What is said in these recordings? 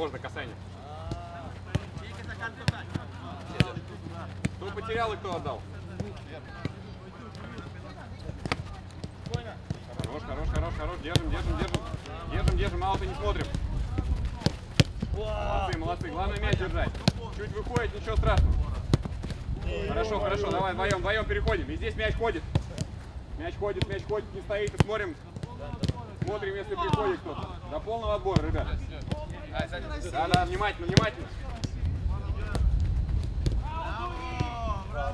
Можно касание. Кто потерял и кто отдал? Хорош, хорош, хорош, хорош. Держим, держим, держим. Держим, держим, ауты не смотрим. Молодцы, молодцы. Главное мяч держать. Чуть выходит, ничего страшного. Хорошо, хорошо, давай вдвоем, вдвоем переходим. И здесь мяч ходит. Мяч ходит, не стоит. И смотрим, если приходит кто-то. До полного отбора, ребята. Да, да, внимательно, внимательно. Да,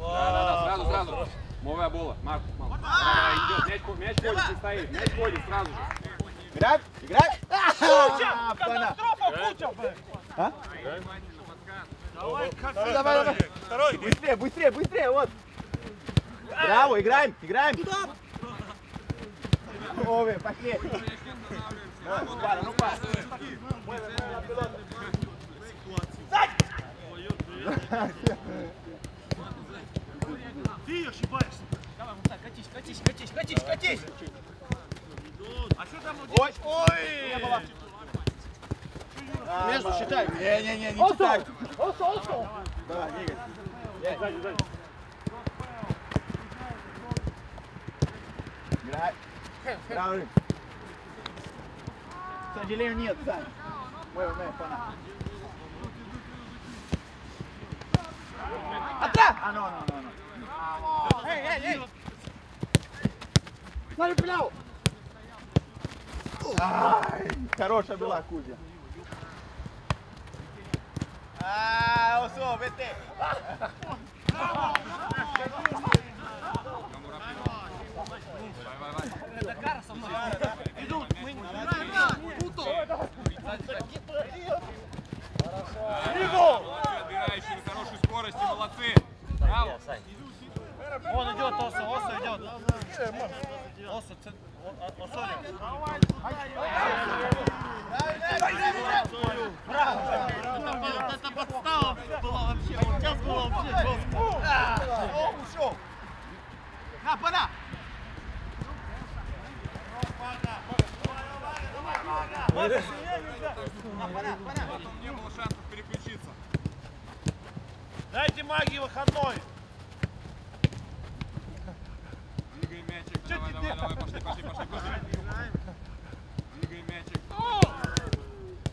да, да, сразу. Мовая бола, Марк. Идет, мяч ходит, не стоит. Мяч ходит сразу же. Играть, играть. Катастрофа, а? Давай, давай, давай. Быстрее, быстрее, быстрее, вот. Браво, играем, играем. Ове, пошли. Ну пара, ну пара. Ты ошибаешься. Давай, вот так, катись, катись, катись, катись, катись. А что там у тебя? Ой! Между считай. Не-не-не, не считай. Осо. Давай, двигайся. Сзади, сзади. Играй. Правый. Сожалению, нет, Сань. Мой умеет фанат. Атра! А, ну. Эй! Смотри, пляу! Хорошая была, Кузя. Осо, бете! Идут, мы не играем, куто! Хорошо! Отбирающие на хорошей скорости, молодцы! Браво! Он идет, Осо идет! Осо! Браво! Вот эта подстава была вообще, вот сейчас была вообще жестко! Он ушел! На, пора! Потом не было шансов переключиться. Дайте магии выходной. Двигай мячик. Давай, пошли. Двигай мячик.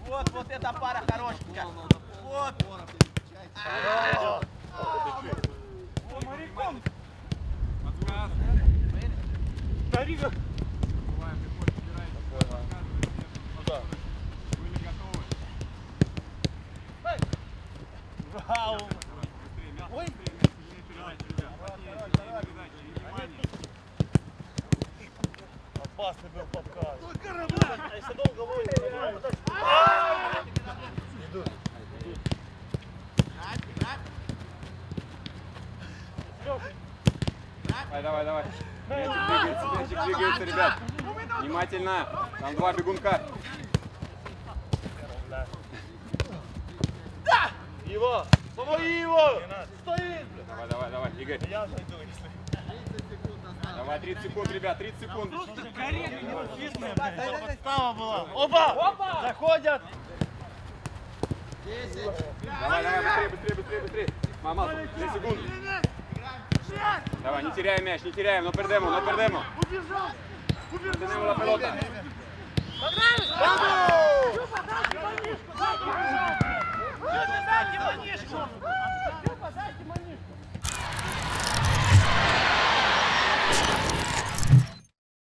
Вот эта пара хорошенькая. Вот. Моряком. Подказ. Старика. Вау! Ой! Опасный был подкаст. А если долго ловит, то давай вот так. Идут. Давай. Мячик двигается, ребят. Внимательно. Там два бегунка. Его! Помоги его! Стоит! Давай, Игорь. Я зайду, если... Давай, 30 секунд, ребят, 30 секунд. Просто корректно, невозможно. Подстава была. Опа! Заходят! 10. Давай, быстрее. Мама, 10 секунд. Давай, не теряем мяч, но пердемо. Убежал! Пердемо на пилота.